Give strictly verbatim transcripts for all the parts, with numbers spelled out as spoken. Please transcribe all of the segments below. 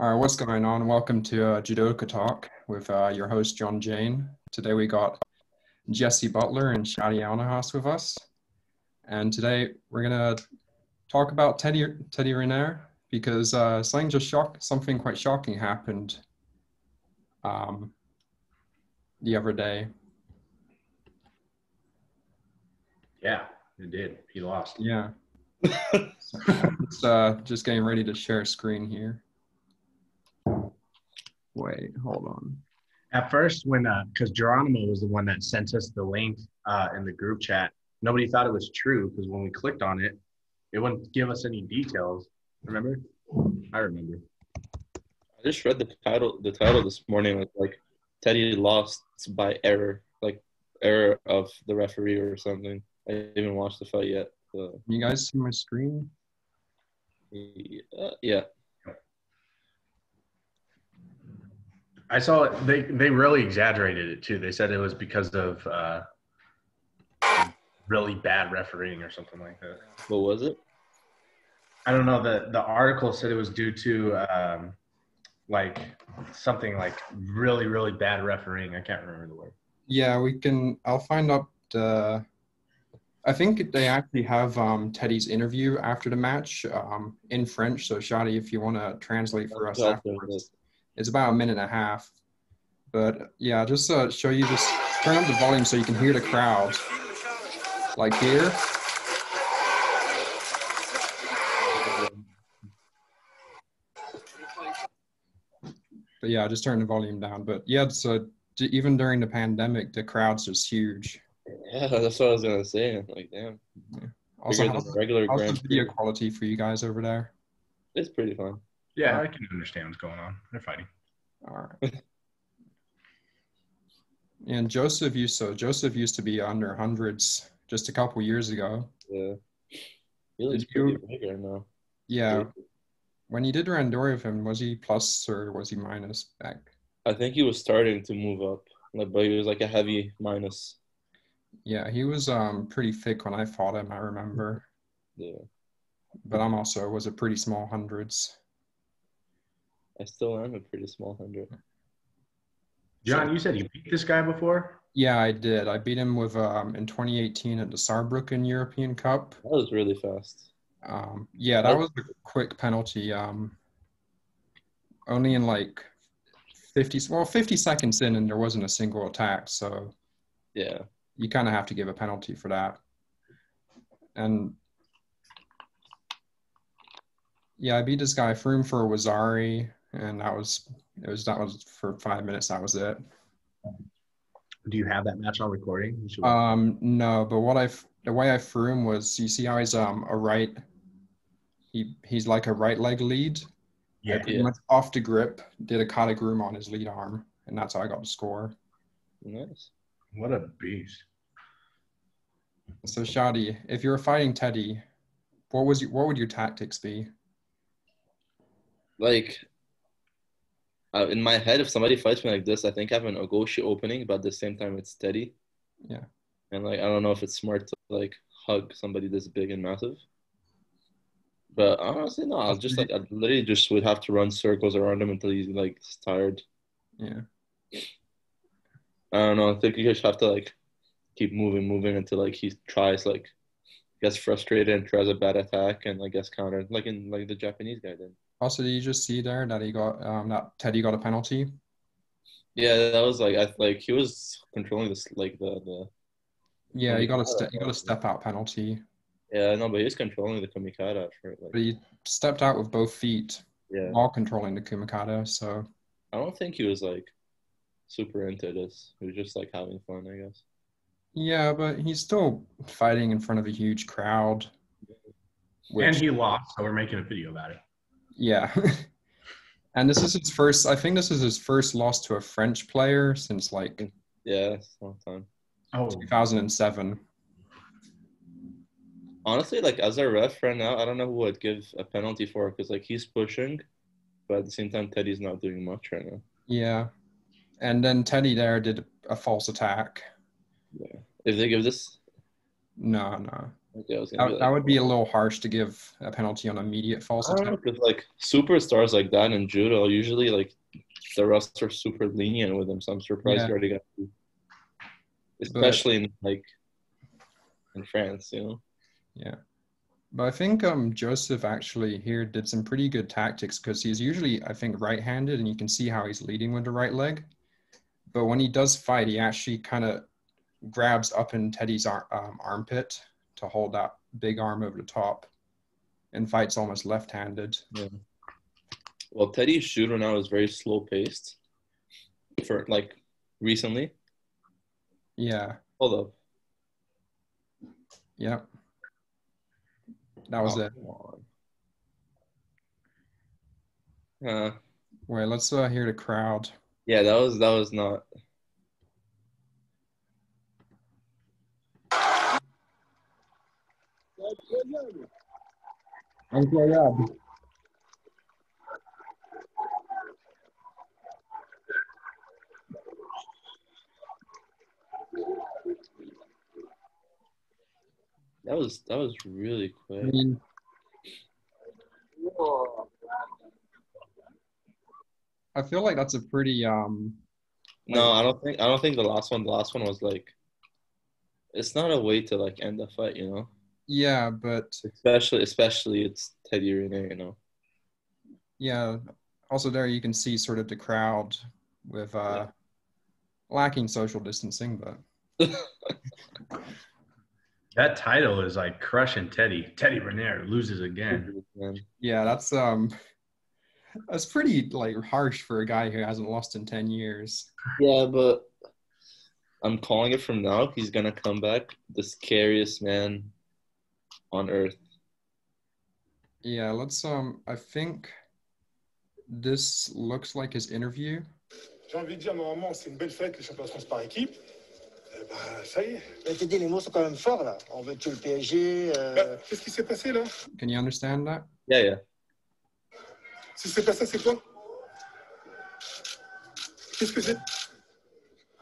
All right, what's going on? Welcome to uh, Judoka Talk with uh, your host, John Jayne. Today we got Jesse Butler and Shady El Nahas with us. And today we're going to talk about Teddy, Teddy Riner because uh, something, just shock, something quite shocking happened um, the other day. Yeah, it did. He lost. Yeah. So, it's, uh, just getting ready to share screen here. Wait, hold on. At first, when uh because Geronimo was the one that sent us the link uh in the group chat, nobody thought it was true because when we clicked on it, it wouldn't give us any details. Remember? I remember. I just read the title the title this morning was like Teddy lost by error, like error of the referee or something. I didn't even watch the fight yet. So. You guys see my screen? Uh, yeah. I saw it. They they really exaggerated it too. They said it was because of uh, really bad refereeing or something like that. What was it? I don't know. the The article said it was due to um, like something like really really bad refereeing. I can't remember the word. Yeah, we can. I'll find out. Uh, I think they actually have um, Teddy's interview after the match um, in French. So Shady, if you want to translate for us afterwards. It's about a minute and a half, but yeah, just uh, show you, just turn up the volume so you can hear the crowd. Like here. But yeah, just turn the volume down. But yeah, so even during the pandemic, the crowd's just huge. Yeah, that's what I was gonna say. Like, damn. Yeah. Also, how's the, regular how's the video quality for you guys over there? It's pretty fun. Yeah, I can understand what's going on. They're fighting. All right. And Joseph used so Joseph used to be under hundreds just a couple years ago. Yeah. He looks pretty big right now. Yeah. When he did Randoria, was he plus or was he minus back? I think he was starting to move up, but he was like a heavy minus. Yeah, he was um pretty thick when I fought him. I remember. Yeah. But I'm also was a pretty small hundreds. I still am a pretty small hundred. John, you said you beat this guy before? Yeah, I did. I beat him with um, in twenty eighteen at the Saarbrücken European Cup. That was really fast. Um, yeah, that was a quick penalty. Um, only in like fifty, well, fifty seconds in, and there wasn't a single attack. So yeah, you kind of have to give a penalty for that. And yeah, I beat this guy. Threw him for a Wazari. And that was, it was, that was for five minutes. That was it. Do you have that match on recording? Um, no, but what I, the way I threw him was, you see how he's um a right, he he's like a right leg lead. Yeah. I pretty yeah. much off the grip, did a kataguruma on his lead arm, and that's how I got the score. Nice. What a beast. So Shady, if you were fighting Teddy, what was your, what would your tactics be? Like. Uh, in my head, if somebody fights me like this, I think I have an Ogoshi opening, but at the same time, it's Teddy. Yeah. And, like, I don't know if it's smart to, like, hug somebody this big and massive. But honestly, no, I'll just, like, I literally just would have to run circles around him until he's, like, tired. Yeah. I don't know. I think you just have to, like, keep moving, moving until, like, he tries, like, gets frustrated and tries a bad attack and, like, gets countered, like in like the Japanese guy did. Also, did you just see there that he got um, that Teddy got a penalty? Yeah, that was like I like he was controlling this like the the. Yeah, he got a ste- he got a step out penalty. Yeah, no, but he was controlling the kumikata for like. But he stepped out with both feet. Yeah. While controlling the kumikata, so. I don't think he was like, super into this. He was just like having fun, I guess. Yeah, but he's still fighting in front of a huge crowd. Which... And he lost, so we're making a video about it. Yeah. And this is his first, I think this is his first loss to a French player since like yeah, that's a long time. Oh. two thousand seven. Honestly, like as a ref right now, I don't know who I'd give a penalty for because like he's pushing, but at the same time, Teddy's not doing much right now. Yeah. And then Teddy there did a false attack. Yeah. If they give this? No, no. Okay, I was gonna that, that. that would be a little harsh to give a penalty on immediate false attempt. Because like superstars like that in judo, usually like the refs are super lenient with them. So I'm surprised yeah. you already got to, especially but, in like in France, you know. Yeah, but I think um Joseph actually here did some pretty good tactics because he's usually I think right-handed, and you can see how he's leading with the right leg. But when he does fight, he actually kind of grabs up in Teddy's ar- um, armpit to hold that big arm over the top, and fights almost left-handed. Yeah. Well, Teddy's shooter now is very slow-paced for, like, recently. Yeah. Hold up. Yep. That was oh, it. Uh, Wait, let's uh, hear the crowd. Yeah, that was that was not... Incroyable. That was that was really quick. Mm. I feel like that's a pretty um. No, I don't think I don't think the last one. The last one was like. It's not a way to like end the fight, you know. Yeah, but especially especially it's Teddy Riner, you know. Yeah. Also there you can see sort of the crowd with uh yeah. lacking social distancing, but that title is like crushing Teddy. Teddy Riner loses again. Yeah, that's um that's pretty like harsh for a guy who hasn't lost in ten years. Yeah, but I'm calling it from now, he's gonna come back the scariest man on earth. Yeah, let's um I think this looks like his interview. J'ai envie de dire normalement c'est une belle fête les championnats de France par équipe. Eh ben ça y est. Mais t'as dit les mots sont quand même forts là. On veut tuer le P S G. Qu'est-ce qui s'est passé là? Can you understand that? Yeah, yeah. Si c'est pas ça c'est quoi? Qu'est-ce que c'est?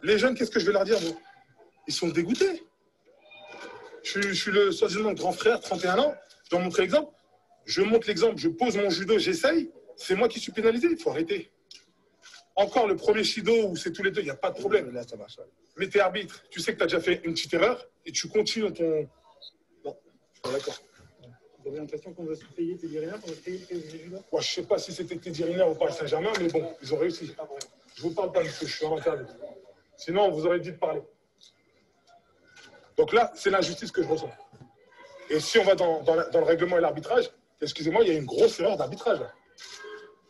Les jeunes, qu'est-ce que je vais leur dire moi? Ils sont dégoûtés. Je, je suis le soi-disant grand frère, trente et un ans, je dois montrer l'exemple. Je montre l'exemple, je pose mon judo, j'essaye, c'est moi qui suis pénalisé, il faut arrêter. Encore le premier shido où c'est tous les deux, il n'y a pas de problème. Là, ça marche. Mais t'es arbitre, tu sais que tu as déjà fait une petite erreur et tu continues ton... Bon, bon d'accord. Vous avez l'impression qu'on va se payer Teddy Riner, qu'on va se payer le P S G judo? Moi, je ne sais pas si c'était Teddy Riner ou Paris Saint-Germain, mais bon, ils ont réussi. Je ne vous parle pas parce que je suis en internet. Sinon, on vous aurait dit de parler. Donc là, c'est l'injustice que je ressens. Et si on va dans, dans, la, dans le règlement et l'arbitrage, excusez-moi, il y a une grosse erreur d'arbitrage. Là.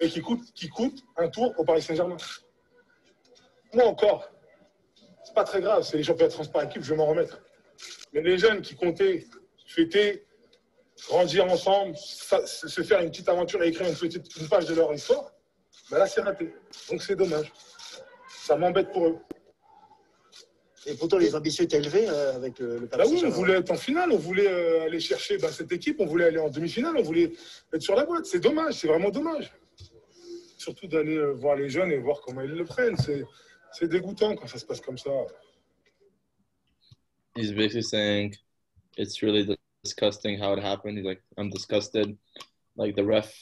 Et qui coûte, qui coûte un tour au Paris Saint-Germain. Moi encore, c'est pas très grave, c'est les championnats de France par équipe, je vais m'en remettre. Mais les jeunes qui comptaient fêter, grandir ensemble, sa, se faire une petite aventure et écrire une petite une page de leur histoire, ben là, c'est raté. Donc c'est dommage. Ça m'embête pour eux. Et pourtant, les ambitions étaient élevées euh, avec euh, le Paris Saint-Germain. Bah oui, on voulait être en finale, on voulait euh, aller chercher bah, cette équipe, on voulait aller en demi-finale, on voulait être sur la boîte. C'est dommage, c'est vraiment dommage. Surtout d'aller euh, voir les jeunes et voir comment ils le prennent. C'est, c'est dégoûtant quand ça se passe comme ça. He's basically saying, it's really disgusting how it happened. He's like, I'm disgusted. Like, the ref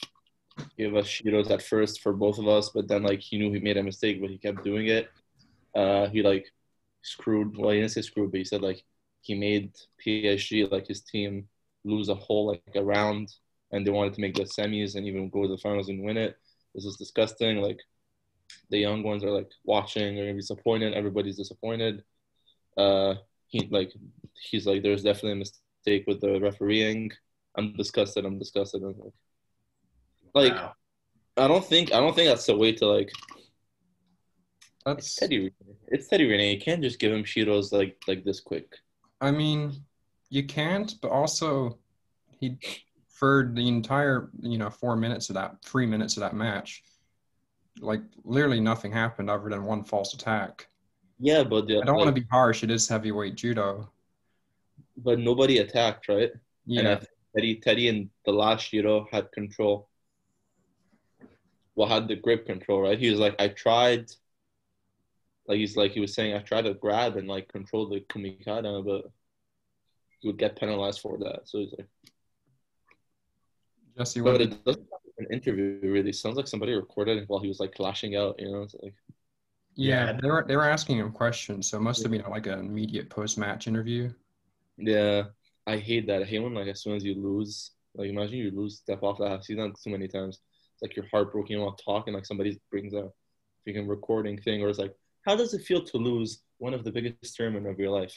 gave us shiros at first for both of us, but then, like, he knew he made a mistake, but he kept doing it. Uh, he, like, screwed, well, he didn't say screwed, but he said, like, he made P S G, like, his team lose a whole, like, a round, and they wanted to make the semis and even go to the finals and win it. This is disgusting. Like, the young ones are, like, watching, they're disappointed, everybody's disappointed. Uh, he, like, he's like, there's definitely a mistake with the refereeing. I'm disgusted, I'm disgusted. I'm like, like wow. I don't think, I don't think that's the way to, like, That's it's Teddy Riner. It's Teddy Riner. You can't just give him shiros like like this quick. I mean, you can't, but also he for the entire, you know, four minutes of that, three minutes of that match, like literally nothing happened other than one false attack. Yeah, but the, I don't like, want to be harsh. It is heavyweight judo. But nobody attacked, right? Yeah. And I think Teddy, Teddy in the last shiro had control. Well, had the grip control, right? He was like, I tried... Like, he's like, he was saying, I tried to grab and, like, control the kumikata, but would get penalized for that. So he's like, Jesse, what? But it doesn't sound like an interview, really. It sounds like somebody recorded it while he was like clashing out, you know? It's like, yeah, yeah, they were they were asking him questions, so it must have been like an immediate post-match interview. Yeah, I hate that. I hate when like as soon as you lose, like imagine you lose, step off that. I've seen that too many times. It's like you're heartbroken while talking, like somebody brings out a freaking recording thing, or it's like, how does it feel to lose one of the biggest tournament of your life?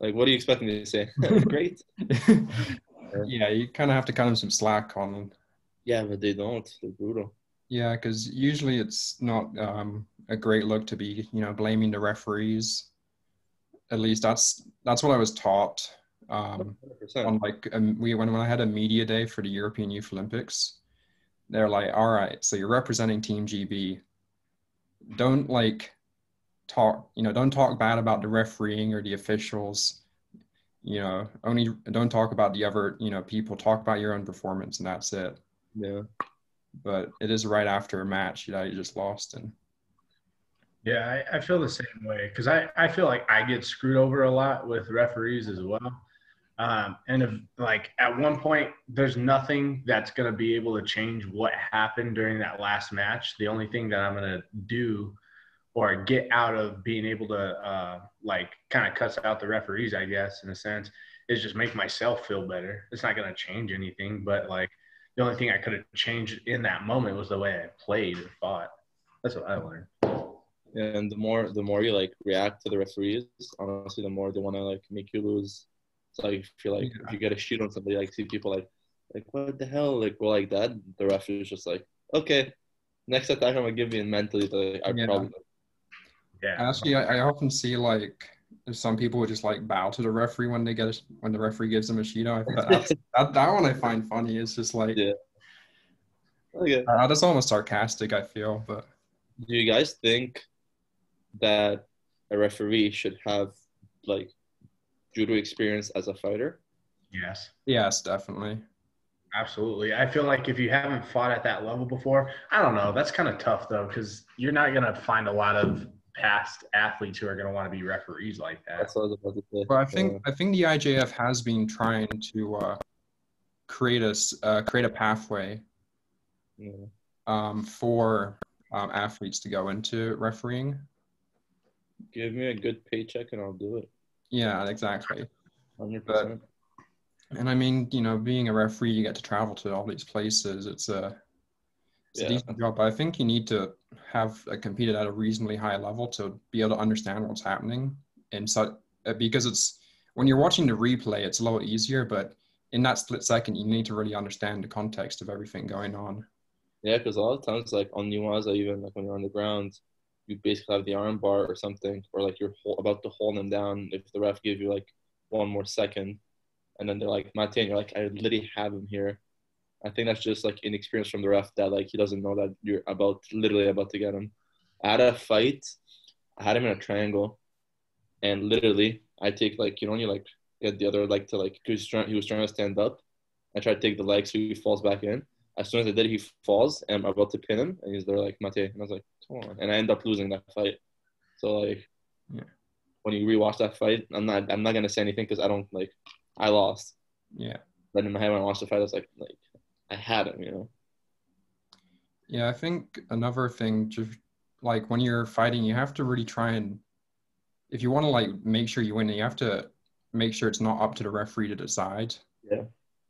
Like, what are you expecting me to say? Great. Yeah, you kind of have to cut them some slack on them. Yeah, but they don't. They're brutal. Yeah, because usually it's not um, a great look to be, you know, blaming the referees. At least that's that's what I was taught. Um, on like um, we when when I had a media day for the European Youth Olympics, they're like, all right, so you're representing Team G B. Don't like talk, you know, don't talk bad about the refereeing or the officials. You know, only don't talk about the other, you know, people. Talk about your own performance, and that's it. Yeah. But it is right after a match, you know, you just lost. And yeah, I, I feel the same way because I, I feel like I get screwed over a lot with referees as well. Um, and if, like at one point, there's nothing that's going to be able to change what happened during that last match. The only thing that I'm going to do or get out of being able to uh, like kind of cuss out the referees, I guess, in a sense, is just make myself feel better. It's not going to change anything, but like, the only thing I could have changed in that moment was the way I played and fought. That's what I learned. And the more the more you like react to the referees, honestly, the more they want to like make you lose. So like, if you like yeah. if you get a shoot on somebody, like see people like like what the hell, like go like that. The referee is just like, okay, next attack I'm gonna give you, and mentally, like, I yeah. probably. Like, yeah. Actually, I, I often see like some people would just like bow to the referee when they get a, when the referee gives them a Shido. that, that one I find funny. It's just like yeah. okay. uh, that's almost sarcastic, I feel. But do you guys think that a referee should have like judo experience as a fighter? Yes. Yes, definitely. Absolutely. I feel like if you haven't fought at that level before, I don't know. That's kind of tough though, because you're not gonna find a lot of past athletes who are going to want to be referees like that. That's what I was about to say. Well, I think yeah. I think the I J F has been trying to uh, create a uh, create a pathway yeah. um, for um, athletes to go into refereeing. Give me a good paycheck and I'll do it. Yeah, exactly. one hundred percent. But, and I mean, you know, being a referee, you get to travel to all these places. It's a It's yeah. a decent job, but I think you need to have uh, competed at a reasonably high level to be able to understand what's happening. And so, uh, because it's when you're watching the replay, it's a little easier, but in that split second, you need to really understand the context of everything going on. Yeah, because a lot of times, like on Nuaza, even like when you're on the ground, you basically have the arm bar or something, or like you're ho- about to hold them down if the ref gives you like one more second, and then they're like, Mate, and you're like, I literally have him here. I think that's just, like, inexperience from the ref that, like, he doesn't know that you're about, literally about to get him. I had a fight. I had him in a triangle. And literally, I take, like, you know, when you, like, get the other leg to, like, he was trying, he was trying to stand up. I try to take the leg so he falls back in. As soon as I did, he falls, and I'm about to pin him. And he's there, like, Mate. And I was like, come on. And I end up losing that fight. So, like, yeah. when you rewatch that fight, I'm not I'm not going to say anything because I don't, like, I lost. Yeah. But in my head, when I watched the fight, I was like, like, I had him, you know. Yeah, I think another thing, just like when you're fighting, you have to really try and, if you want to like make sure you win, you have to make sure it's not up to the referee to decide. Yeah.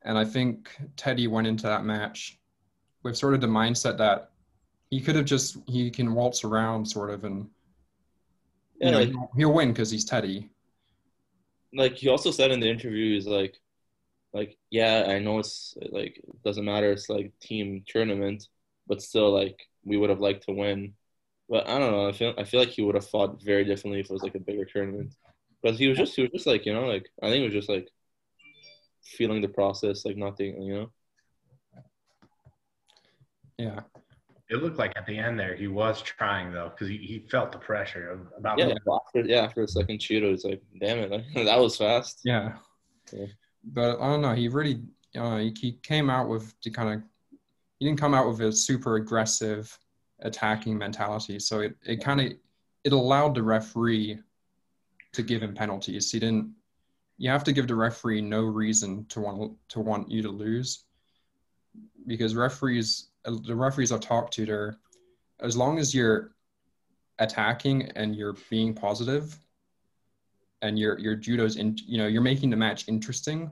And I think Teddy went into that match with sort of the mindset that he could have just, he can waltz around sort of and yeah, you know, like, he'll, he'll win because he's Teddy. Like he also said in the interview, he's like, Like, yeah, I know it's, like, it doesn't matter. It's, like, team tournament. But still, like, we would have liked to win. But I don't know. I feel I feel like he would have fought very differently if it was, like, a bigger tournament. Because he was just, he was just like, you know, like, I think it was just, like, feeling the process, like, nothing, you know? Yeah. It looked like at the end there he was trying, though, because he, he felt the pressure of about yeah, after, yeah, after the second shootout, it was like, damn it, like, that was fast. Yeah. Yeah. But I don't know. He really, uh, he came out with the kind of, he didn't come out with a super aggressive, attacking mentality. So it, it kind of, it allowed the referee to give him penalties. He didn't you have to give the referee no reason to want to want you to lose, because referees, the referees I've talked to, they're, as long as you're attacking and you're being positive, and your your judo's in, you know, you're making the match interesting.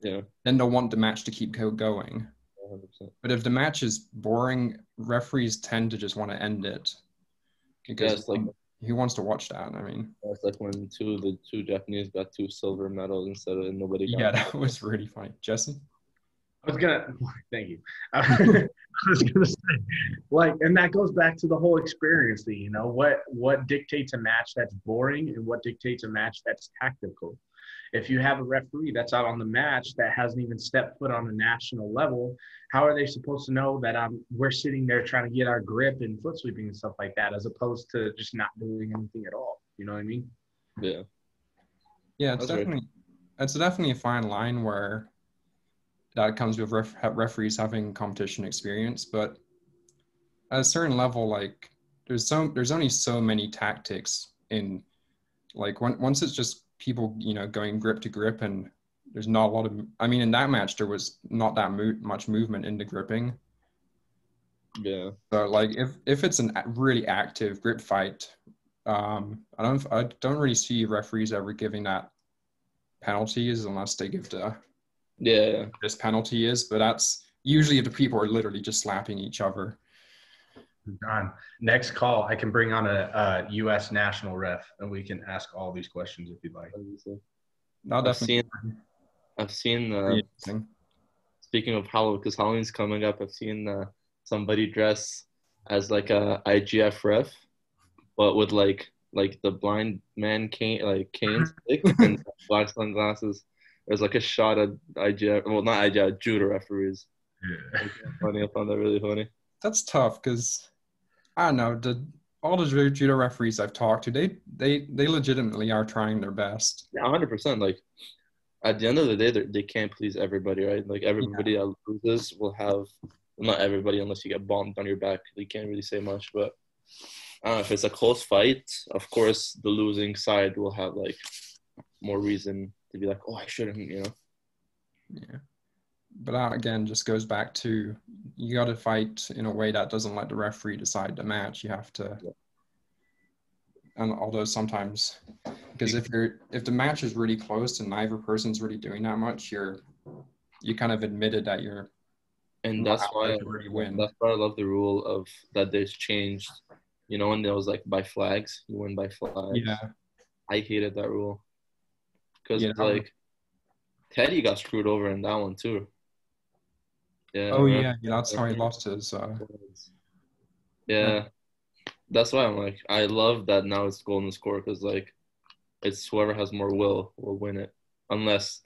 Yeah. Then they'll want the match to keep going. one hundred percent. But if the match is boring, referees tend to just want to end it. Because yeah, it's like, who wants to watch that? I mean, it's like when two the two Japanese got two silver medals instead of nobody. Got yeah, that was really funny, Jesse. I was gonna thank you. I was gonna say, like, and that goes back to the whole experience thing. You know, what what dictates a match that's boring, and what dictates a match that's tactical. If you have a referee that's out on the match that hasn't even stepped foot on a national level, how are they supposed to know that um, we're sitting there trying to get our grip and foot sweeping and stuff like that, as opposed to just not doing anything at all? You know what I mean? Yeah. Yeah, it's that's definitely right. It's definitely a fine line where that comes with ref- referees having competition experience, but at a certain level, like there's so there's only so many tactics in, like when, once it's just people, you know, going grip to grip, and there's not a lot of, I mean, in that match, there was not that mo- much movement in the gripping. Yeah. So like, if, if it's a really active grip fight, um, I don't, I don't really see referees ever giving that penalties unless they give the, yeah, this penalty is, but that's usually the people are literally just slapping each other. Done. Next call, I can bring on a, a U S national ref, and we can ask all these questions if you'd like. No, I've seen, I've seen uh, speaking of Halloween, because Halloween's coming up, I've seen uh, somebody dress as like a I J F ref, but with like like the blind man cane, like cane stick and black sunglasses. There's like a shot of I J F, well, not I J F, judo referees. Yeah. Like, funny, I found that really funny. That's tough because, I don't know, the, all the judo referees I've talked to, they, they, they legitimately are trying their best. Yeah, one hundred percent. Like, at the end of the day, they can't please everybody, right? Like, everybody yeah. that loses will have – not everybody unless you get bombed on your back. They can't really say much. But uh, if it's a close fight, of course, the losing side will have, like, more reason to be like, oh, I shouldn't, you know? Yeah. But that, again, just goes back to you got to fight in a way that doesn't let the referee decide the match. You have to, yeah. And although sometimes, because if you're if the match is really close and neither person's really doing that much, you're you kind of admitted that you're. And that's why I, win. that's why I love the rule of that they've changed. You know, when there was like by flags, you win by flags. Yeah, I hated that rule because yeah. like Teddy got screwed over in that one too. Yeah, oh yeah, yeah, that's how he lost his. Uh, yeah, that's why I'm like, I love that now it's golden score because like, it's whoever has more will will win it, unless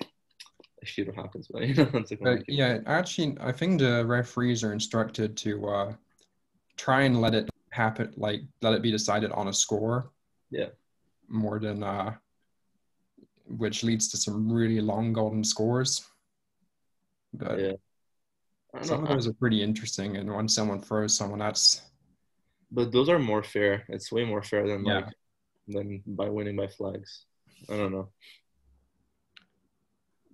a shootout happens. But you know, it's like, uh, yeah, actually, I think the referees are instructed to uh, try and let it happen, like let it be decided on a score. Yeah, more than uh, which leads to some really long golden scores. But yeah. Some of those are pretty interesting, and when someone throws someone, that's. But those are more fair. It's way more fair than yeah. like than by winning by flags. I don't know.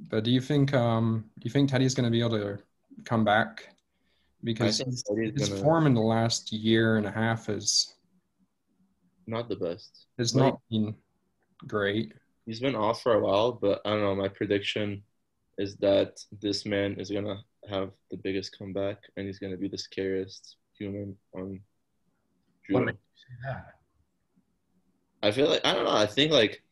But do you think um do you think Teddy's going to be able to come back? Because his gonna... form in the last year and a half is not the best. It's like, not been great. He's been off for a while, but I don't know. My prediction is that this man is gonna have the biggest comeback, and he's going to be the scariest human on judo. What made you say that? I feel like, I don't know, I think like,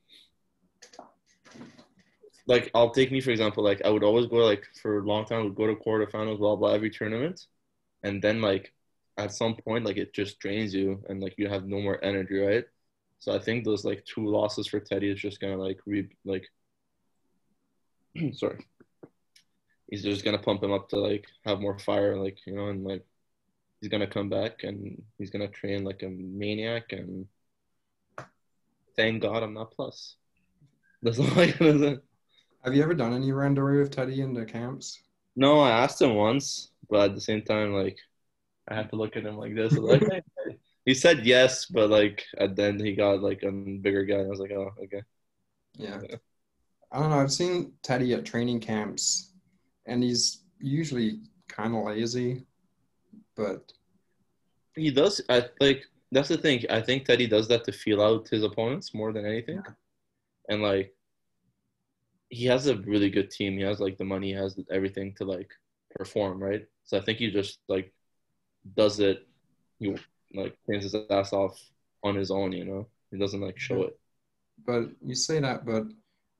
like I'll take me for example, like I would always go like, for a long time, I would go to quarterfinals, blah, blah, every tournament. And then like, at some point, like it just drains you and like you have no more energy, right? So I think those like two losses for Teddy is just going to like, re- like, sorry. He's just going to pump him up to, like, have more fire, like, you know, and, like, he's going to come back and he's going to train like a maniac, and thank God I'm not plus. That's all I can say. Have you ever done any randori with Teddy in the camps? No, I asked him once, but at the same time, like, I have to look at him like this. Like, he said yes, but, like, and then he got, like, a bigger guy. I was like, oh, okay. Yeah. I don't know. I've seen Teddy at training camps, and he's usually kind of lazy, but he does. I like that's the thing. I think Teddy does that to feel out his opponents more than anything, yeah. And like he has a really good team. He has like the money, he has everything to like perform, right? So I think he just like does it. He like pins his ass off on his own, you know. He doesn't like show yeah. it. But you say that, but.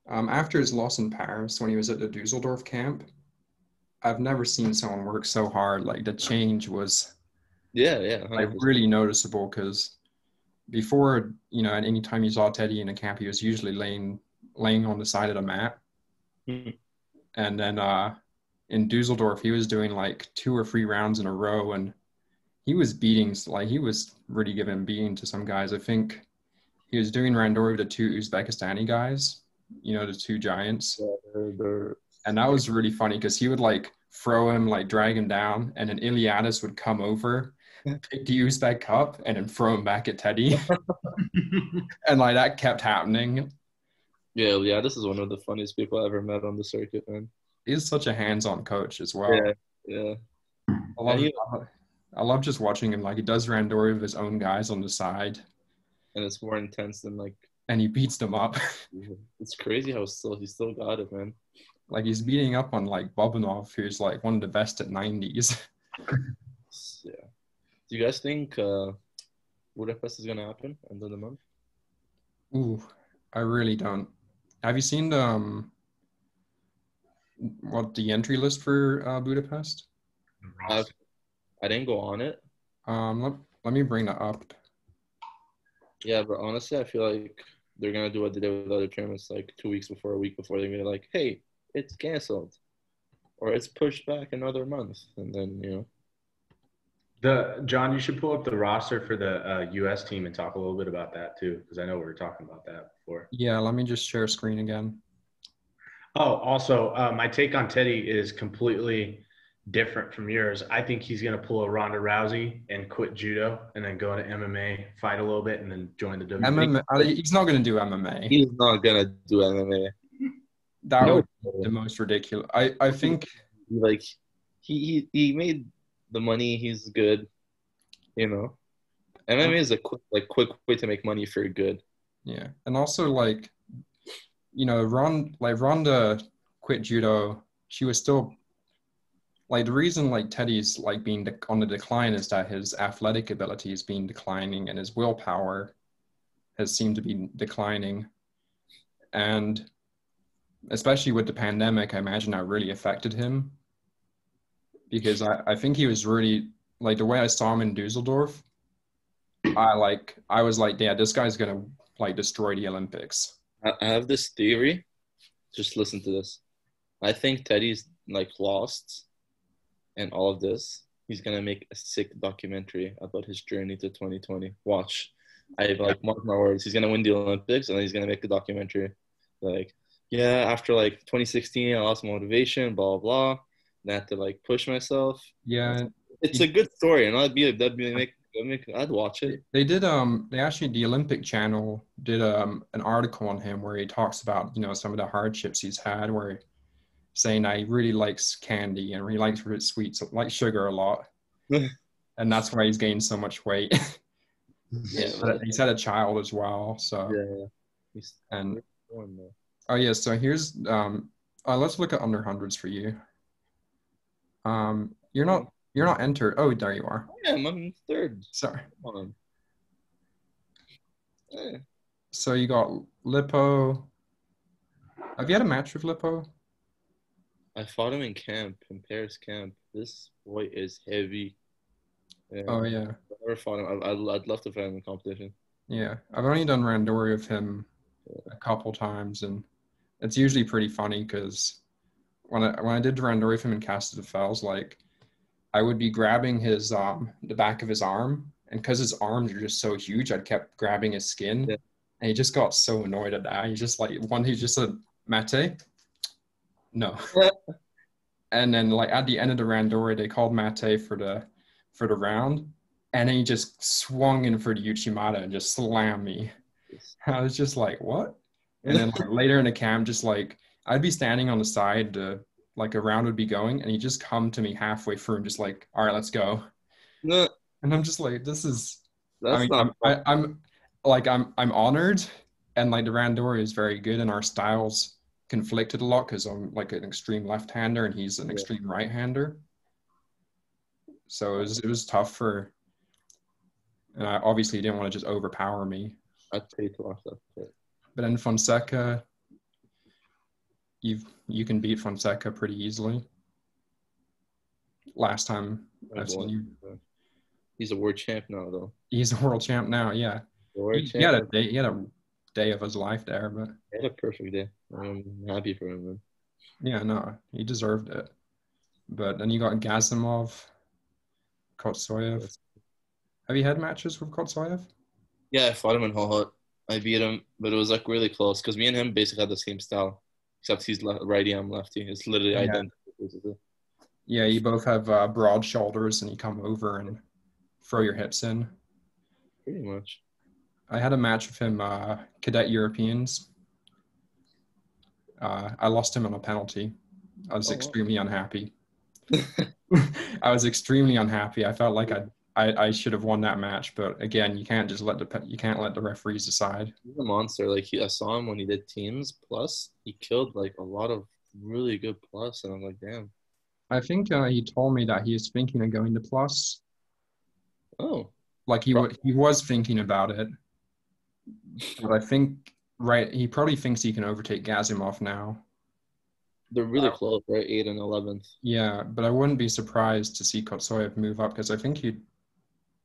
Um, after his loss in Paris, when he was at the Dusseldorf camp, I've never seen someone work so hard. Like, the change was yeah, yeah, one hundred percent. Like, really noticeable because before, you know, at any time you saw Teddy in a camp, he was usually laying laying on the side of the mat. Mm-hmm. And then uh, in Dusseldorf, he was doing, like, two or three rounds in a row, and he was beating – like, he was really giving beating to some guys. I think he was doing randori to two Uzbekistani guys. You know, the two giants. Yeah, they're, they're... And that was really funny because he would, like, throw him, like, drag him down, and then Iliadis would come over, pick the Uzbek up, and then throw him back at Teddy. And, like, that kept happening. Yeah, Iliadis is one of the funniest people I ever met on the circuit, man. He's such a hands-on coach as well. Yeah, yeah. I love, he... I love just watching him. Like, he does randori with his own guys on the side. And it's more intense than, like, and he beats them up. It's crazy how still he still got it, man. Like, he's beating up on, like, Bobanov, who's, like, one of the best at nineties. Yeah. Do you guys think uh, Budapest is going to happen end of the month? Ooh, I really don't. Have you seen the, um, what, the entry list for uh, Budapest? Uh, I didn't go on it. Um, let, let me bring that up. Yeah, but honestly, I feel like they're going to do what they did with other tournaments, like two weeks before, a week before. They're going to be like, hey, it's canceled or it's pushed back another month. And then, you know. the John, you should pull up the roster for the uh, U S team and talk a little bit about that too, because I know we were talking about that before. Yeah, let me just share screen again. Oh, also, uh, my take on Teddy is completely different from yours. I think he's going to pull a Ronda Rousey and quit judo and then go to M M A, fight a little bit, and then join the W W E. M M A, he's not going to do M M A. He's not going to do M M A. That no. would be the most ridiculous. I, I think like he, he he made the money. He's good, you know. M M A is a quick like quick way to make money for good. Yeah, and also like you know, Ron like Ronda quit judo. She was still. Like, the reason, like, Teddy's, like, being de- on the decline is that his athletic ability has been declining and his willpower has seemed to be declining. And especially with the pandemic, I imagine that really affected him. Because I, I think he was really, like, the way I saw him in Dusseldorf, I, like, I was like, yeah, this guy's going to, like, destroy the Olympics. I have this theory. Just listen to this. I think Teddy's, like, lost... and all of this, he's going to make a sick documentary about his journey to twenty twenty. Watch. I like mark my words. He's going to win the Olympics, and then he's going to make a documentary. Like, yeah, after, like, twenty sixteen, I lost motivation, blah, blah, blah. And I had to, like, push myself. Yeah. It's a good story, and I'd be, that'd be make, that'd make, I'd watch it. They did, um, they actually, the Olympic Channel did um an article on him where he talks about, you know, some of the hardships he's had where he, saying that he really likes candy and really likes sweets, like sugar a lot. And that's why he's gained so much weight. Yeah, but he's had a child as well, so. Yeah, yeah. And, oh, yeah, so here's, um, uh, let's look at under hundreds for you. Um, You're not, you're not entered. Oh, there you are. Yeah, I'm third. Sorry. Come on. Yeah. So you got Lippo. Have you had a match with Lippo? I fought him in camp, in Paris camp. This boy is heavy. Yeah. Oh, yeah. I've never fought him. I, I, I'd love to fight him in competition. Yeah. I've only done randori with him yeah. a couple times, and it's usually pretty funny because when I when I did randori with him in Castle of Fells, like, I would be grabbing his um the back of his arm, and because his arms are just so huge, I kept grabbing his skin, yeah. and he just got so annoyed at that. He's just like, one, he's just a mate. No. And then, like, at the end of the randori, they called mate for the for the round, and then he just swung in for the uchimata and just slammed me. I was just like, what? And then like, later in the camp, just like, I'd be standing on the side, uh, like a round would be going, and he'd just come to me halfway through and just like, all right, let's go. No. And I'm just like, this is, That's I mean, not I'm, I, I'm like, I'm, I'm honored. And like the Randori is very good, and our styles conflicted a lot because I'm like an extreme left-hander and he's an yeah. extreme right-hander. So it was, it was tough for, and I obviously didn't want to just overpower me. I'd pay to watch that. But then Fonseca, you you can beat Fonseca pretty easily. Last time oh, I've boy. seen you. He's a world champ now, though. He's a world champ now, yeah. World he, champ. He had a day, he had a day of his life there, but he had a perfect day. I'm happy for him, man. Yeah, no, he deserved it. But then you got Gazimov, Kotsoyev. Have you had matches with Kotsoyev? Yeah, I fought him in Hohut. I beat him, but it was like really close because me and him basically had the same style, except he's righty, I'm lefty. It's literally yeah. identical. Yeah, you both have uh, broad shoulders, and you come over and throw your hips in. Pretty much. I had a match with him, uh, Cadet Europeans. Uh, I lost him on a penalty. I was oh, extremely wow. unhappy. I was extremely unhappy. I felt like I, I I should have won that match, but again, you can't just let the you can't let the referees decide. He's a monster. Like he, I saw him when he did teams plus. He killed like a lot of really good plus, and I'm like, damn. I think uh, he told me that he is thinking of going to plus. Oh, like he w- he was thinking about it, but I think right he probably thinks he can overtake Gazimov now. They're really wow. close, right? Eight and eleventh. Yeah, but I wouldn't be surprised to see Kotsoyev move up because I think he'd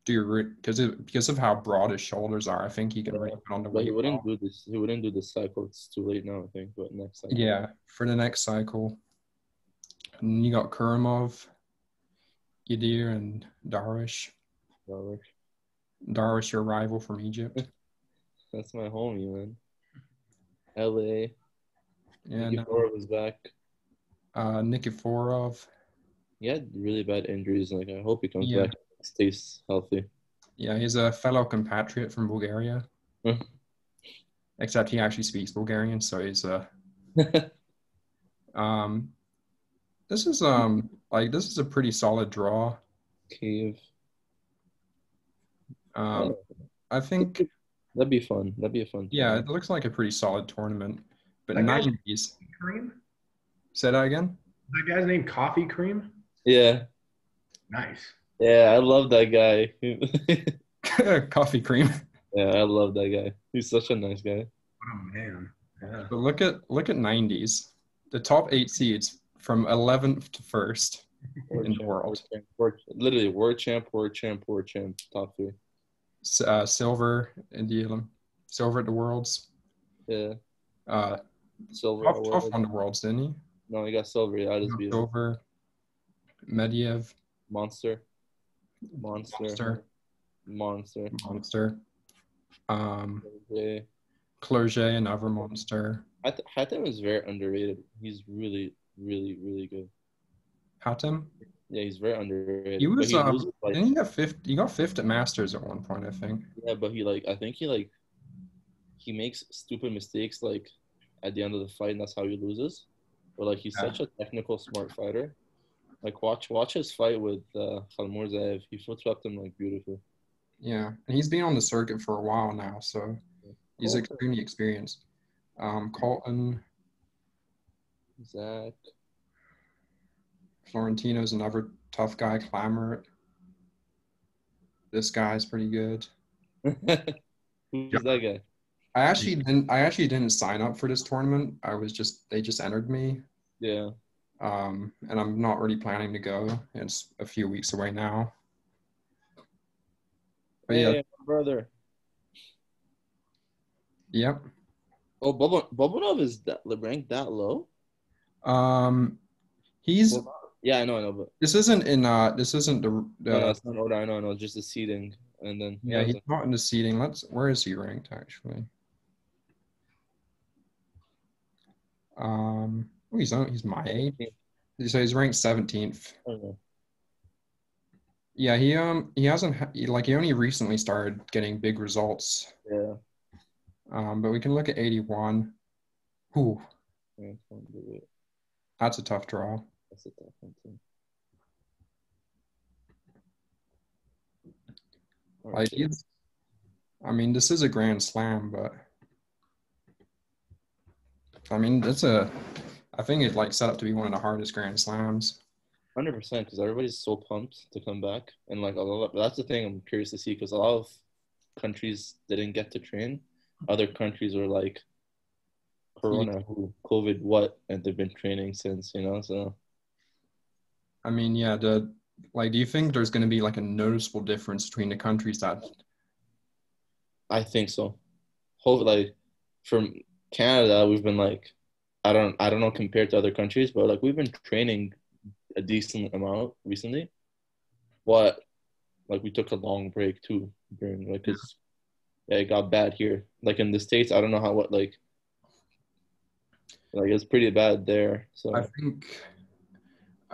do because because of how broad his shoulders are. I think he can right yeah. on the. But he wouldn't ball. do this. He wouldn't do this cycle. It's too late now, I think. But next cycle. Yeah, for the next cycle. And you got Kurimov, Yadir, and Darwish. Darwish. Darwish, your rival from Egypt. That's my homie, man. L A. Yeah, Nikiforov no. is back. Uh, Nikiforov. He had really bad injuries. Like I hope he comes yeah. back and stays healthy. Yeah, he's a fellow compatriot from Bulgaria. Except he actually speaks Bulgarian, so he's uh um this is um like this is a pretty solid draw. Kiev. Um I think that'd be fun. That'd be a fun Yeah, tournament. It looks like a pretty solid tournament. But nineties. Cream? Say that again? That guy's named Coffee Cream? Yeah. Nice. Yeah, I love that guy. Coffee Cream. Yeah, I love that guy. He's such a nice guy. Oh, man. Yeah. But look at look at nineties. The top eight seeds from eleventh to first in champ, the world. World, world. Literally, world champ, world champ, world champ, top three. Uh, silver, India, silver at the Worlds. Yeah. Uh, silver. Top, top on the worlds, didn't he? No, he got silver. Yeah, that is beautiful. Silver. Mediev. Monster. Monster. Monster. Monster. Monster. Um, Clerget. Clerget, another monster. I th- Hatem is very underrated. He's really, really, really good. Hatem? Yeah, he's very underrated. He was. He um, loses, like, didn't he got fifth? He got fifth at Masters at one point, I think. Yeah, but he like I think he like. He makes stupid mistakes, like, at the end of the fight, and that's how he loses. But, like, he's yeah. such a technical, smart fighter. Like, watch watch his fight with uh, Khalmor Zayev. He flip-flopped him, like, beautifully. Yeah, and he's been on the circuit for a while now, so he's Colton. extremely experienced. Um, Colton. Zach. Florentino's another tough guy. Clamart. This guy's pretty good. Who's that guy? I actually didn't. I actually didn't sign up for this tournament. I was just. They just entered me. Yeah. Um. And I'm not really planning to go. It's a few weeks away now. But hey, yeah. my brother. Yep. Oh, Bobanov is that ranked that low? Um, he's. Bobanov. Yeah, I know, I know, but this isn't in. Uh, this isn't the. the no, it's not order. I know, I know. Just the seeding, and then. Yeah, he's not in the seeding. Let's. Where is he ranked actually? Um, oh, he's not, he's my age. So he's ranked seventeenth. Okay. Yeah, he um he hasn't ha- he, like he only recently started getting big results. Yeah. Um, but we can look at eighty-one. Ooh. That's a tough draw. That's a tough one, too. Like, it's, I mean, this is a grand slam, but I mean, that's a, I think it like set up to be one of the hardest grand slams. one hundred percent, because everybody's so pumped to come back. And like, a lot, that's the thing I'm curious to see, because a lot of countries didn't get to train. Other countries were like, Corona, who, COVID, what? And they've been training since, you know, so. I mean, yeah, the, like, do you think there's going to be like a noticeable difference between the countries that? I think so. Hopefully, like, from Canada, we've been like, I don't, I don't know compared to other countries, but like we've been training a decent amount recently. But like we took a long break too during like because yeah, it got bad here. Like in the States, I don't know how what like like it's pretty bad there. So I think.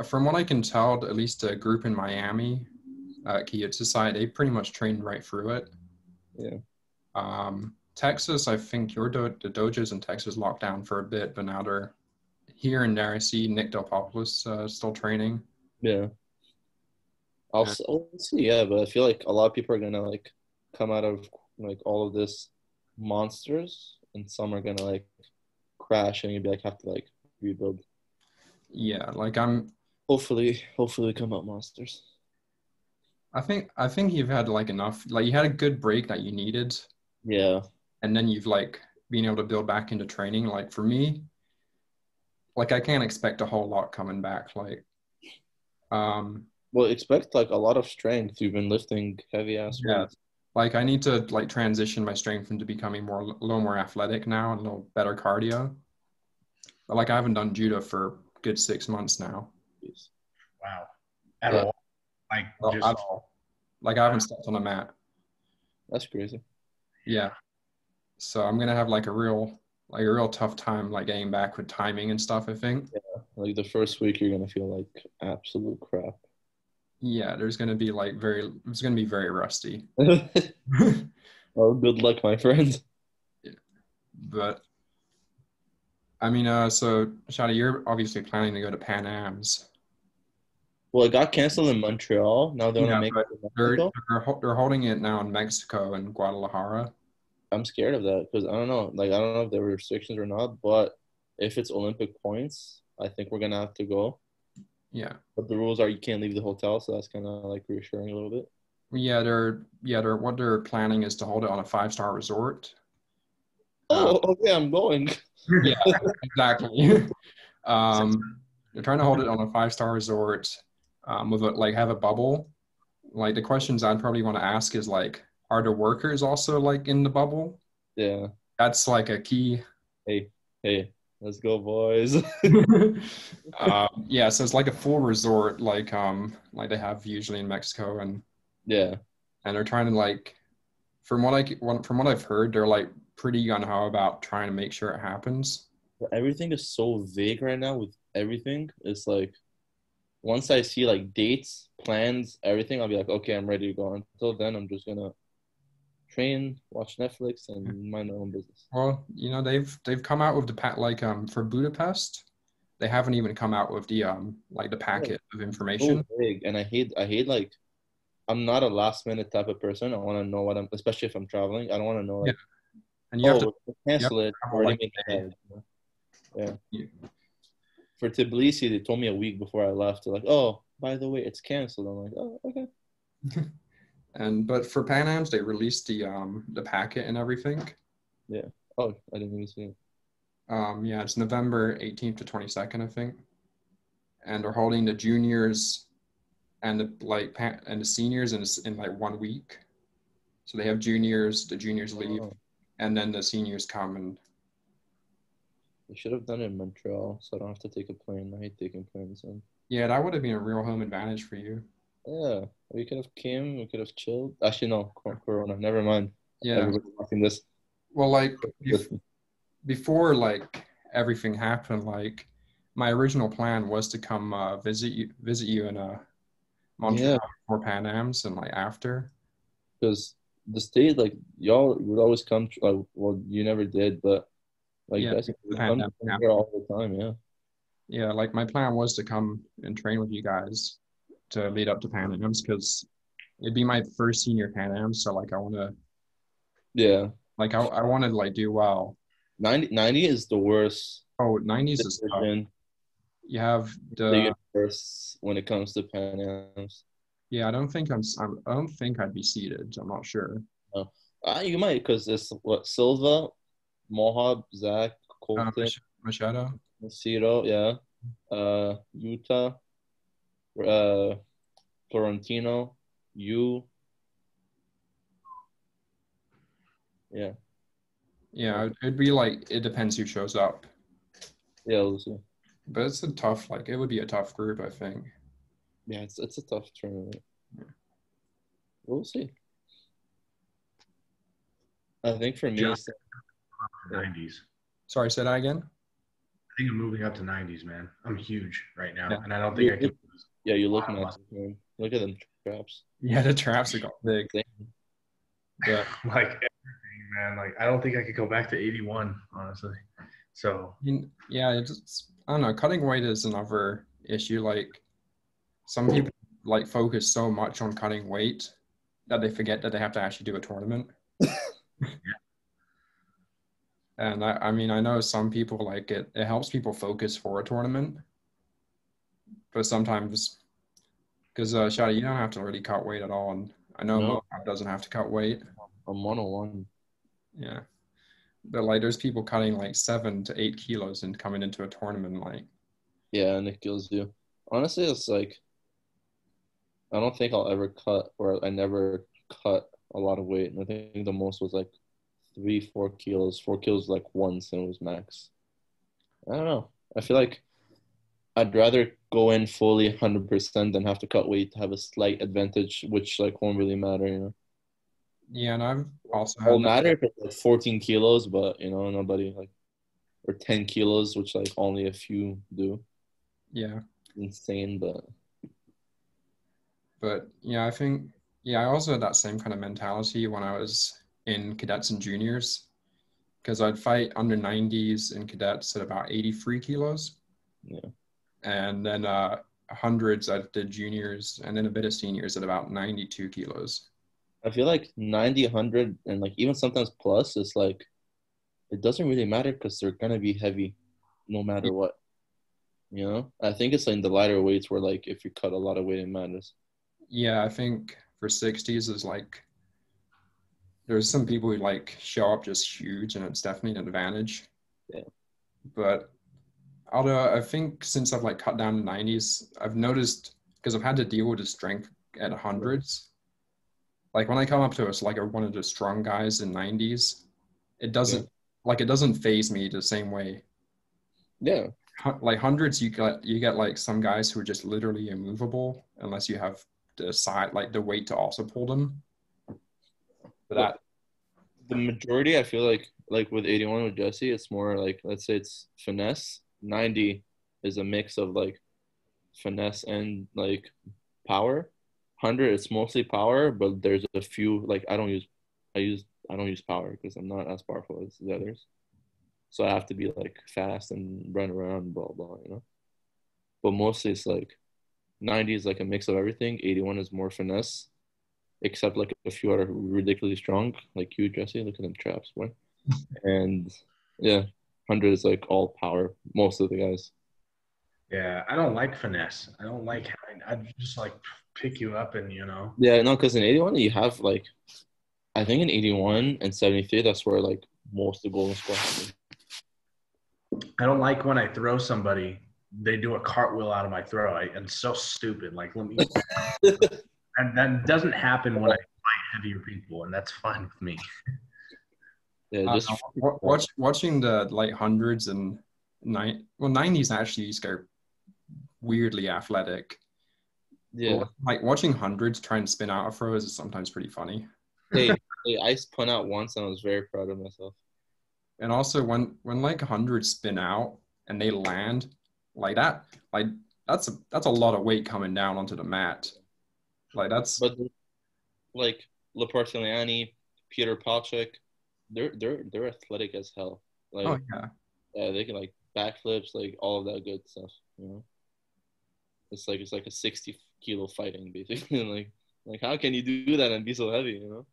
From what I can tell, at least a group in Miami, uh, Kiyotasai, they pretty much trained right through it. Yeah. Um, Texas, I think your do- the dojos in Texas locked down for a bit, but now they're here and there. I see Nick Delpopolis uh, still training. Yeah. I'll yeah. S- yeah, but I feel like a lot of people are gonna like come out of like all of this monsters, and some are gonna like crash, and you like have to like rebuild. Yeah, like I'm. Hopefully, hopefully come out monsters. I think I think you've had like enough. Like you had a good break that you needed. Yeah. And then you've like been able to build back into training. Like for me, like I can't expect a whole lot coming back. Like, um. Well, expect like a lot of strength. You've been lifting heavy ass. Yeah. Weights. Like I need to like transition my strength into becoming more a little more athletic now and a little better cardio. But like I haven't done judo for a good six months now. Wow. At yeah. all? Like, well, just all. Like, I haven't stepped on a mat. That's crazy. Yeah. So I'm going to have, like, a real, like, a real tough time, like, getting back with timing and stuff, I think. Yeah. Like, the first week, you're going to feel, like, absolute crap. Yeah. There's going to be, like, very, it's going to be very rusty. Well, good luck, my friend. Yeah. But. I mean, uh, so, Shadi, you're obviously planning to go to Pan Ams. Well, it got canceled in Montreal. Now they want to make it in Mexico. They're, they're, they're holding it now in Mexico and Guadalajara. I'm scared of that because I don't know. Like, I don't know if there were restrictions or not, but if it's Olympic points, I think we're going to have to go. Yeah. But the rules are you can't leave the hotel, so that's kind of, like, reassuring a little bit. Yeah, they're yeah, they're what they're planning is to hold it on a five-star resort. Oh, okay, I'm going. Yeah, exactly. Um, they're trying to hold it on a five-star resort um, with, a, like, have a bubble. Like, the questions I'd probably want to ask is, like, are the workers also, like, in the bubble? Yeah. That's, like, a key. Hey, hey, let's go, boys. um, yeah, so it's, like, a full resort, like, um, like they have usually in Mexico. And yeah. And they're trying to, like, from what, I, from what I've heard, they're, like, pretty gung-ho about trying to make sure it happens. Everything is so vague right now with everything. It's like, once I see like dates, plans, everything, I'll be like, okay, I'm ready to go. Until then, I'm just gonna train, watch Netflix, and mind my own business. Well, you know, they've they've come out with the like um for Budapest, they haven't even come out with the um like the packet of information. So vague, and I hate I hate like, I'm not a last minute type of person. I want to know what I'm, especially if I'm traveling. I don't want to know like. Yeah. And you oh, have to cancel have to it. Like it yeah. yeah. For Tbilisi, they told me a week before I left. They're like, "Oh, by the way, it's canceled." I'm like, "Oh, okay." And but for Pan Ams, they released the um the packet and everything. Yeah. Oh, I didn't even see it. Um. Yeah, it's November eighteenth to twenty-second, I think. And they're holding the juniors, and the like, pan- and the seniors in in like one week. So they have juniors. The juniors leave. Oh. And then the seniors come and... They should have done it in Montreal, so I don't have to take a plane. I hate taking planes. And... Yeah, that would have been a real home advantage for you. Yeah, we could have came, we could have chilled. Actually, no, Corona, never mind. Yeah. Everybody's watching this. Well, like, bef- before, like, everything happened, like, my original plan was to come uh, visit you visit you in uh, Montreal yeah. for Pan Ams and, like, after. Because... The state, like, y'all would always come, like, well, you never did, but Like yeah, that's fun all the time, yeah. Yeah, like my plan was to come and train with you guys to lead up to Pan Ams because it'd be my first senior Pan Ams, so like I want to. Yeah. Like I, I wanted to like do well. ninety, ninety is the worst. Oh, nineties is tough. You have the first when it comes to Pan Ams. Yeah, I don't think I'm. I'm I don't think I'd be seated. I'm not sure. No. Uh, you might because it's what Silva, Mohab, Zach, Colton, uh, Machado, Ciro, yeah, uh, Utah, uh, Florentino, you. Yeah. Yeah, it'd be like it depends who shows up. Yeah, we'll see. But it's a tough. Like it would be a tough group, I think. Yeah, it's it's a tough tournament. Yeah. We'll see. I think for me, yeah. It's nineties. Sorry, say that again. I think I'm moving up to nineties, man. I'm huge right now, yeah. And I don't think you, I can. It, lose. Yeah, you're looking at them. Look at them traps. Yeah, the traps are big. Yeah, like everything, man. Like I don't think I could go back to eighty-one, honestly. So yeah, it's I don't know. Cutting weight is another issue. Like some people like focus so much on cutting weight that they forget that they have to actually do a tournament. Yeah. And I, I mean, I know some people like it, it helps people focus for a tournament, but sometimes because uh, Shady, you don't have to really cut weight at all. And I know no. Mohab doesn't have to cut weight. I'm one oh one. Yeah. But like there's people cutting like seven to eight kilos and coming into a tournament. Like, yeah. And it kills you. Honestly, it's like, I don't think I'll ever cut or I never cut a lot of weight. And I think the most was like three, four kilos, four kilos like once and it was max. I don't know. I feel like I'd rather go in fully one hundred percent than have to cut weight to have a slight advantage, which like won't really matter, you know? Yeah, and I've also had... It won't matter if it's like fourteen kilos, but, you know, nobody like... Or ten kilos, which like only a few do. Yeah. Insane, but... But, yeah, I think... Yeah, I also had that same kind of mentality when I was in cadets and juniors because I'd fight under nineties in cadets at about eighty-three kilos. Yeah. And then uh, hundreds I did juniors and then a bit of seniors at about ninety-two kilos. I feel like ninety, one hundred, and like even sometimes plus, it's like it doesn't really matter because they're going to be heavy no matter what. You know? I think it's like in the lighter weights where like if you cut a lot of weight, it matters. Yeah, I think... For sixties is like there's some people who like show up just huge and it's definitely an advantage. Yeah. But although I think since I've like cut down the nineties, I've noticed because I've had to deal with the strength at hundreds. Like when I come up to us, like one of the strong guys in nineties, it doesn't yeah. like it doesn't phase me the same way. Yeah. Like hundreds, you get you get like some guys who are just literally immovable unless you have. The side like the weight to also pull them. But that the majority, I feel like, like with eighty-one with Jesse, it's more like let's say it's finesse. ninety is a mix of like finesse and like power. one hundred it's mostly power, but there's a few like I don't use, I use I don't use power because I'm not as powerful as the others. So I have to be like fast and run around, blah blah, you know. But mostly it's like. ninety is like a mix of everything. eighty-one is more finesse, except like a few are ridiculously strong, like you, Jesse. Look at them traps, boy. And yeah, one hundred is like all power, most of the guys. Yeah, I don't like finesse. I don't like having, I just like pick you up and, you know. Yeah, no, because in eighty-one, you have like, I think in eighty-one and seventy-three, that's where like most of the golden squad happens. I don't like when I throw somebody. They do a cartwheel out of my throw. I, and so stupid. Like, let me. And that doesn't happen when I fight heavier people, and that's fine with me. Yeah, just uh, watch, watching the like hundreds and nine. Well, nineties actually are weirdly athletic. Yeah, but, like watching hundreds try and spin out a throw is sometimes pretty funny. Hey, hey, I spun out once, and I was very proud of myself. And also, when when like hundreds spin out and they land. Like that, like that's a that's a lot of weight coming down onto the mat. Like that's. But like Laportigliani, Peter Paček, they're they're they're athletic as hell. Like, oh, yeah. Yeah, they can, like, backflips, like, all of that good stuff, you know? It's like, it's like a sixty kilo fighting, basically. like, like, how can you do that and be so heavy, you know?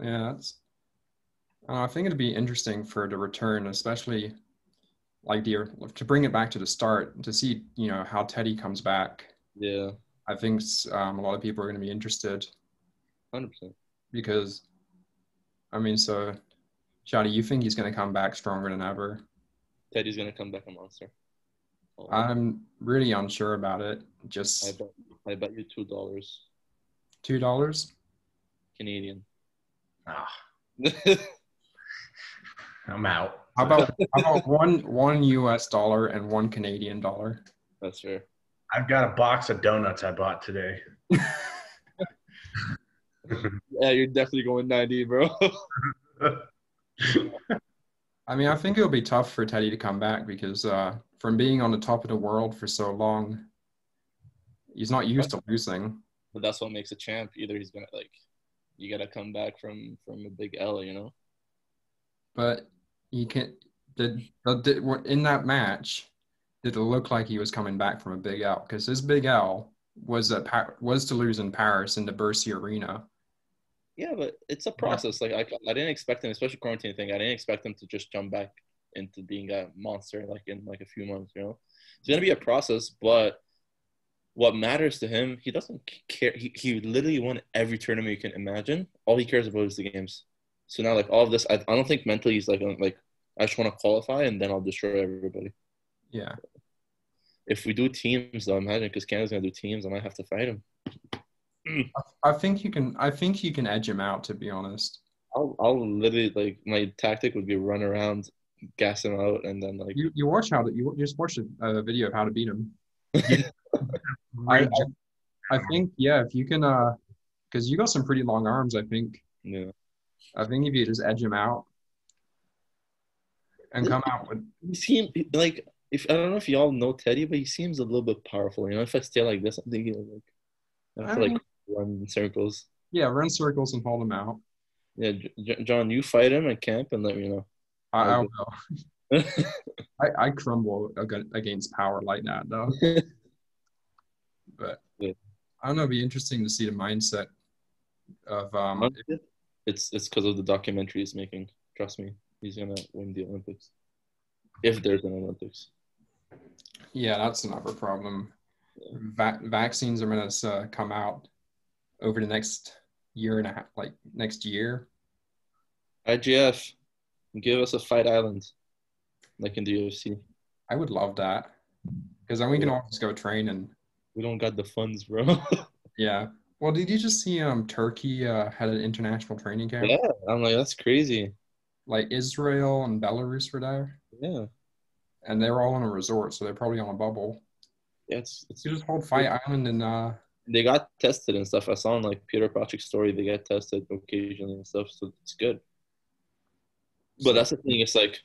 Yeah, that's, uh, I think it'd be interesting for the return, especially, like, the, to bring it back to the start, to see, you know, how Teddy comes back. Yeah. I think um, a lot of people are going to be interested. one hundred percent. Because, I mean, so, Shady, you think he's going to come back stronger than ever? Teddy's going to come back a monster. Oh. I'm really unsure about it. Just I bet, I bet you two dollars. two dollars? Canadian. Ah. I'm out. How about, how about one, one U S dollar and one Canadian dollar? That's fair. I've got a box of donuts I bought today. Yeah, you're definitely going ninety, bro. I mean, I think it'll be tough for Teddy to come back because uh, from being on the top of the world for so long, he's not used to losing. But that's what makes a champ. Either he's gonna like, you gotta come back from from a big L, you know. But you can't. Did, did in that match? Did it look like he was coming back from a big L? Because his big L was a, was to lose in Paris in the Bercy Arena. Yeah, but it's a process. Like, I, I didn't expect him, especially quarantine thing, I didn't expect him to just jump back into being a monster, like, in, like, a few months, you know? It's going to be a process, but what matters to him, he doesn't care. He, he literally won every tournament you can imagine. All he cares about is the games. So now, like, all of this, I, I don't think mentally he's, like, like I just want to qualify, and then I'll destroy everybody. Yeah. If we do teams, though, imagine, because Canada's going to do teams, I might have to fight him. I think you can. I think you can edge him out. To be honest, I'll. I'll literally like my tactic would be run around, gas him out, and then like you. You watch how that you just watch a video of how to beat him. I, I think yeah. If you can, uh, because you got some pretty long arms. I think. Yeah. I think if you just edge him out, and come out with. You seem like if I don't know if y'all know Teddy, but he seems a little bit powerful. You know, if I stay like this, I'm thinking like. I feel I mean, like run circles. Yeah, run circles and hold him out. Yeah, J- John, you fight him at camp and let me know. I, I will. I, I crumble against power like that, though. But yeah. I don't know. It'd be interesting to see the mindset of. Um, it's it's because of the documentary he's making. Trust me, he's gonna win the Olympics if there's an Olympics. Yeah, that's another problem. Va- vaccines are going to uh, come out over the next year and a half, like next year. I J F, give us a fight island, like in the U F C. I would love that, because then we can all just go train and. We don't got the funds, bro. Yeah. Well, did you just see um Turkey uh, had an international training camp? Yeah, I'm like that's crazy. Like Israel and Belarus were there. Yeah. And they were all in a resort, so they're probably on a bubble. Yeah, it's, it's you just hold Fight Island and uh they got tested and stuff. I saw on like Peter Paček's story they get tested occasionally and stuff, so it's good. But that's the thing, it's like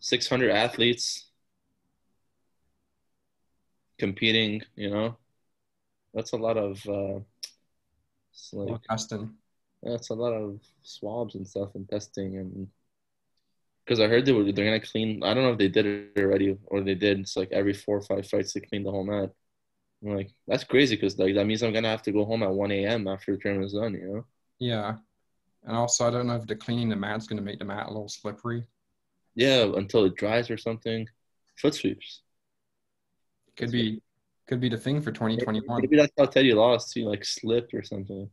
six hundred athletes competing, you know. That's a lot of uh it's like, testing. Yeah, it's a lot of swabs and stuff and testing and because I heard they were they're gonna clean. I don't know if they did it already or they did. It's like every four or five fights they clean the whole mat. I'm like, that's crazy because like that means I'm gonna have to go home at one a.m. after the tournament's done. You know? Yeah, and also I don't know if the cleaning the mat's gonna make the mat a little slippery. Yeah, until it dries or something. Foot sweeps. Could that's be, what? Could be the thing for twenty twenty-one. Maybe that's how Teddy lost. He like slipped or something.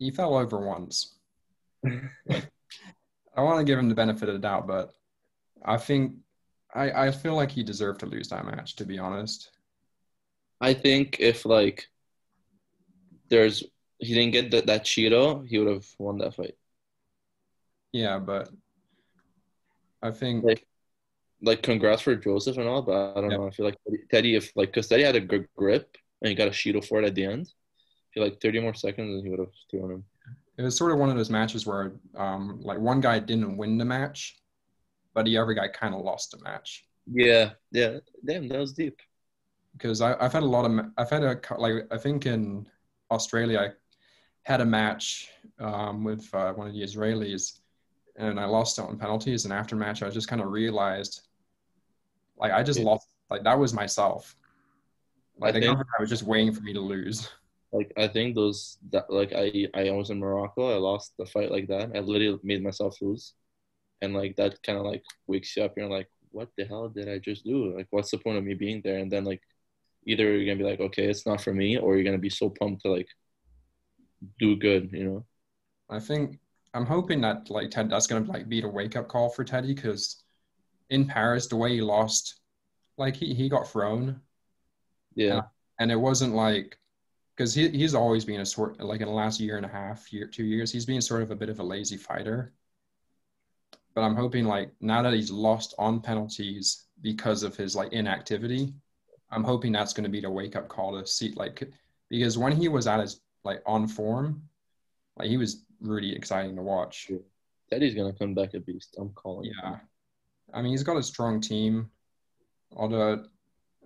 He fell over once. I want to give him the benefit of the doubt, but I think I, I feel like he deserved to lose that match, to be honest. I think if, like, there's he didn't get that, that Cheeto, he would have won that fight. Yeah, but I think... Like, like congrats for Joseph and all, but I don't yeah. know. I feel like Teddy, if like, because Teddy had a good grip and he got a Cheeto for it at the end, he like thirty more seconds and he would have thrown him. It was sort of one of those matches where, um, like, one guy didn't win the match, but the other guy kind of lost the match. Yeah, yeah. Damn, that was deep. Because I, I've had a lot of – I've had a – like, I think in Australia I had a match um, with uh, one of the Israelis, and I lost out in penalties. And after match, I just kind of realized, like, I just yeah. lost. Like, that was myself. Like, I think I was just waiting for me to lose. Like, I think those, that, like, I, I was in Morocco. I lost the fight like that. I literally made myself lose. And, like, that kind of, like, wakes you up. You're like, what the hell did I just do? Like, what's the point of me being there? And then, like, either you're going to be like, okay, it's not for me, or you're going to be so pumped to, like, do good, you know? I think I'm hoping that, like, Ted, that's going to, like, be the wake-up call for Teddy, because in Paris, the way he lost, like, he, he got thrown. Yeah. And, and it wasn't, like, because he he's always been a sort, like, in the last year and a half, year two years, he's been sort of a bit of a lazy fighter. But I'm hoping, like, now that he's lost on penalties because of his, like, inactivity, I'm hoping that's going to be the wake-up call to see, like, because when he was at his, like, on form, like, he was really exciting to watch. Yeah. Teddy's going to come back a beast, I'm calling. Yeah. Him. I mean, he's got a strong team, although,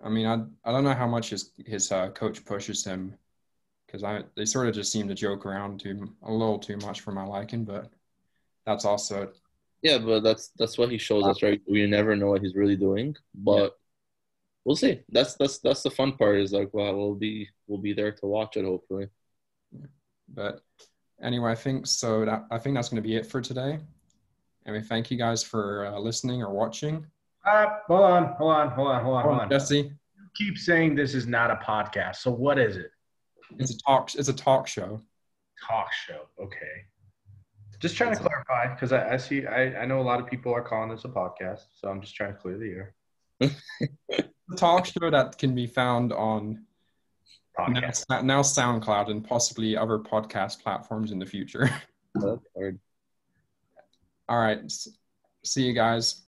I mean, I I don't know how much his, his uh, coach pushes him, because I they sort of just seem to joke around too, a little too much for my liking, but that's also... Yeah, but that's that's what he shows us, right? We never know what he's really doing, but yeah. we'll see. That's that's that's the fun part. Is like, well, we'll be we'll be there to watch it, hopefully. But anyway, I think so. That, I think that's going to be it for today. And we thank you guys for uh, listening or watching. Uh, hold on, hold on, hold on, hold on, hold on, Jesse. You keep saying this is not a podcast. So what is it? It's a talk. It's a talk show. Talk show. Okay. Just trying to clarify, because I, I see, I, I know a lot of people are calling this a podcast, so I'm just trying to clear the air. The talk show that can be found on now, now SoundCloud and possibly other podcast platforms in the future. That's hard. All right. See you guys.